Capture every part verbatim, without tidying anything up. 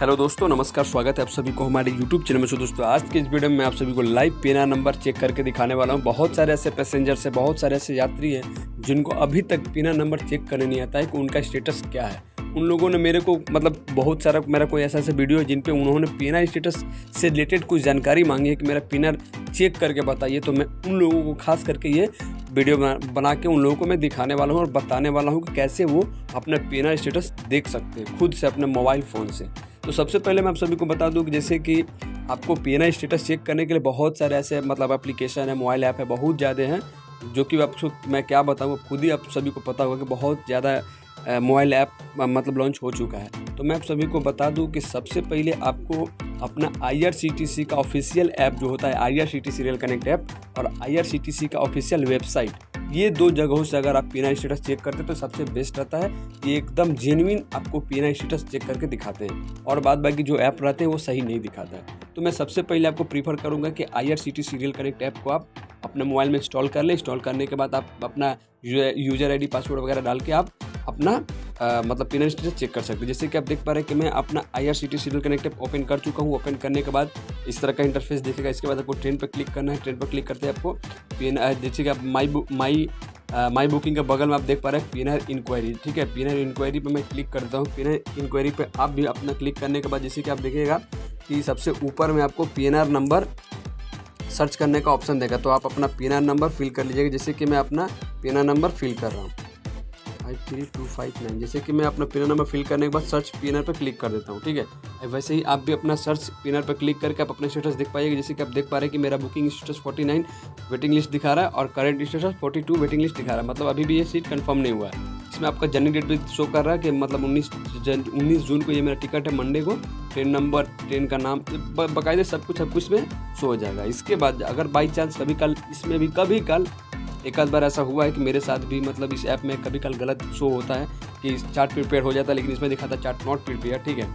Hello दोस्तों, नमस्कार। स्वागत है आप सभी को हमारे यूट्यूब चैनल में। सो दोस्तों, आज के इस वीडियो में आप सभी को लाइव पीएनआर नंबर चेक करके दिखाने वाला हूं। बहुत सारे ऐसे पैसेंजर्स हैं, बहुत सारे ऐसे यात्री हैं जिनको अभी तक पीएनआर नंबर चेक करने नहीं आता है कि उनका स्टेटस क्या है। उन लोगों ने मेरे को मतलब बहुत सारा मेरा कोई ऐसा ऐसा वीडियो है जिन पे उन्होंने पीएनआर स्टेटस से रिलेटेड कुछ जानकारी मांगी है कि मेरा पीएनआर चेक करके बताइए। तो मैं उन लोगों को खास करके ये वीडियो बना के उन लोगों को मैं दिखाने वाला हूँ और बताने वाला हूँ कि कैसे वो अपना पीएनआर स्टेटस देख सकते हैं खुद से अपने मोबाइल फ़ोन से। तो सबसे पहले मैं आप सभी को बता दूँ कि जैसे कि आपको पीएनआर स्टेटस चेक करने के लिए बहुत सारे ऐसे मतलब एप्लीकेशन है, मोबाइल ऐप है, बहुत ज़्यादा हैं जो कि आपको मैं क्या बताऊँ, खुद ही आप सभी को पता होगा कि बहुत ज़्यादा मोबाइल ऐप मतलब लॉन्च हो चुका है। तो मैं आप सभी को बता दूं कि सबसे पहले आपको अपना आई आर सी टी सी का ऑफिशियल ऐप जो होता है I R C T C rail connect app और आई आर सी टी सी का ऑफिशियल वेबसाइट, ये दो जगहों से अगर आप पीएनआर स्टेटस चेक करते हैं तो सबसे बेस्ट रहता है। ये एकदम जेन्युइन आपको पीएनआर स्टेटस चेक करके दिखाते हैं और बाद बाकी जो ऐप रहते हैं वो सही नहीं दिखाता है। तो मैं सबसे पहले आपको प्रीफर करूँगा कि I R C T C rail connect app को आप अपने मोबाइल में इंस्टॉल कर लें। इंस्टॉल करने के बाद आप अपना यूजर आई डी पासवर्ड वगैरह डाल के आप अपना आ, मतलब पीएनआर स्टेटस चेक कर सकते हैं। जैसे कि आप देख पा रहे हैं कि मैं अपना I R C T C rail connect app open कर चुका हूँ। ओपन करने के बाद इस तरह का इंटरफेस दिखेगा। इसके बाद आपको ट्रेन पर क्लिक करना है। ट्रेन पर क्लिक करते हैं आपको पीएनआर, जैसे कि आप माई माई माई बुकिंग के बगल में आप देख पा रहे हैं पीएनआर इंक्वायरी, ठीक है। पीएनआर इंक्वायरी पर मैं क्लिक करता हूँ। पीएनआर इंक्वायरी पर आप भी अपना क्लिक करने के बाद जैसे कि आप देखिएगा कि सबसे ऊपर में आपको पीएनआर नंबर सर्च करने का ऑप्शन देगा। तो आप अपना पीएनआर नंबर फिल कर लीजिएगा। जैसे कि मैं अपना पीएनआर नंबर फिल कर रहा हूँ five three two five nine. जैसे कि मैं अपना पीएनआर नंबर फिल करने के बाद सर्च पीएनआर पर क्लिक कर देता हूँ, ठीक है। वैसे ही आप भी अपना सर्च पीएनआर पर क्लिक करके आप अपना स्टेटस देख पाएंगे। जैसे कि आप देख पा रहे हैं कि मेरा booking status forty nine waiting list दिखा रहा है और current status forty two waiting list दिखा रहा है, मतलब अभी भी ये सीट कंफर्म नहीं हुआ है। इसमें आपका जर्नी डेट भी शो कर रहा है कि मतलब उन्नीस उन्नीस जून को ये मेरा टिकट है, मंडे को। ट्रेन नंबर, ट्रेन का नाम, बाकायदे सब कुछ सब कुछ में शो हो जाएगा। इसके बाद अगर बाई चांस कभी कल इसमें भी कभी कल एक आध बार ऐसा हुआ है कि मेरे साथ भी मतलब इस ऐप में कभी कल गलत शो होता है कि चार्ट प्रिपेयर हो जाता है, लेकिन इसमें दिखाता है चार्ट नॉट प्रिपेयर, ठीक है।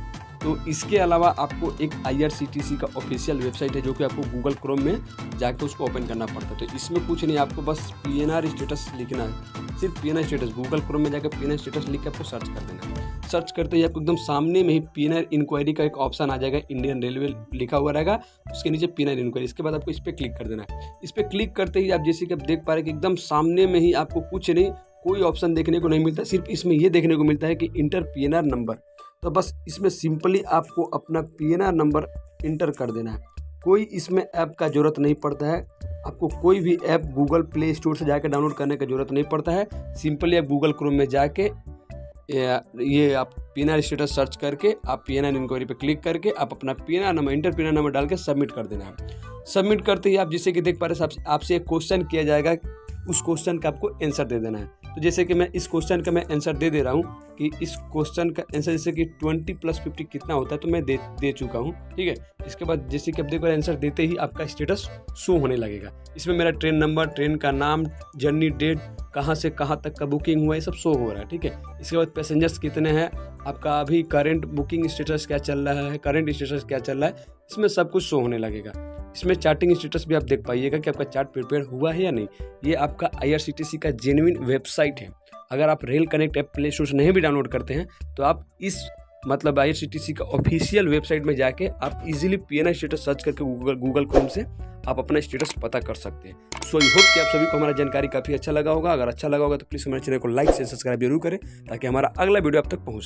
तो इसके अलावा आपको एक आई आर सी टी सी का ऑफिशियल वेबसाइट है जो कि आपको गूगल क्रोम में जाकर उसको ओपन करना पड़ता है। तो इसमें कुछ नहीं, आपको बस पीएनआर स्टेटस लिखना है, सिर्फ पीएनआर स्टेटस। गूगल क्रोम में जाकर पीएनआर स्टेटस लिख के आपको सर्च कर देना है। सर्च करते ही आपको एकदम सामने में ही पीएनआर इंक्वायरी का एक ऑप्शन आ जाएगा, इंडियन रेलवे लिखा हुआ रहेगा, उसके नीचे पीएनआर इंक्वायरी। इसके बाद आपको इस पर क्लिक कर देना है। इस पर क्लिक करते ही आप जैसे कि आप देख पा रहे हैं कि एकदम सामने में ही आपको कुछ नहीं, कोई ऑप्शन देखने को नहीं मिलता, सिर्फ इसमें ये देखने को मिलता है कि इंटर पीएनआर नंबर। तो बस इसमें सिंपली आपको अपना पीएनआर नंबर इंटर कर देना है। कोई इसमें ऐप का ज़रूरत नहीं पड़ता है, आपको कोई भी ऐप गूगल प्ले स्टोर से जाकर डाउनलोड करने का ज़रूरत नहीं पड़ता है। सिंपली आप गूगल क्रोम में जाके ये आप पीएनआर स्टेटस सर्च करके आप पीएनआर इंक्वायरी पर क्लिक करके आप अपना PNR number enter PNR number डाल के सबमिट कर देना है। सबमिट करते ही आप जैसे कि देख पा रहे हैं आपसे एक क्वेश्चन किया जाएगा, उस क्वेश्चन का आपको आंसर दे देना है। तो जैसे कि मैं इस क्वेश्चन का मैं आंसर दे दे रहा हूँ कि इस क्वेश्चन का आंसर जैसे कि ट्वेंटी प्लस फिफ्टी कितना होता है, तो मैं दे दे चुका हूँ, ठीक है। इसके बाद जैसे कि आप देखो आंसर देते ही आपका स्टेटस शो होने लगेगा। इसमें मेरा ट्रेन नंबर, ट्रेन का नाम, जर्नी डेट, कहाँ से कहाँ तक का बुकिंग हुआ, ये सब शो हो रहा है, ठीक है। इसके बाद पैसेंजर्स कितने हैं, आपका अभी करंट बुकिंग स्टेटस क्या चल रहा है, करंट स्टेटस क्या चल रहा है, इसमें सब कुछ शो होने लगेगा। इसमें चार्टिंग स्टेटस भी आप देख पाइएगा कि आपका चार्ट प्रिपेयर हुआ है या नहीं। ये आपका आई आर सी टी सी का जेन्युइन वेबसाइट है। अगर आप rail connect app play store से नहीं भी डाउनलोड करते हैं तो आप इस मतलब आई आर सी टी सी का ऑफिशियल वेबसाइट में जाके आप इजीली पीएनआर स्टेटस सर्च करके गूगल गूगल क्रोम से आप अपना स्टेटस पता कर सकते हैं। सो आई होप कि आप सभी को हमारा जानकारी काफ़ी अच्छा लगा होगा। अगर अच्छा लगा होगा तो प्लीज़ हमारे चैनल को लाइक से सब्सक्राइब जरूर करें ताकि हमारा अगला वीडियो आप तक पहुँचे।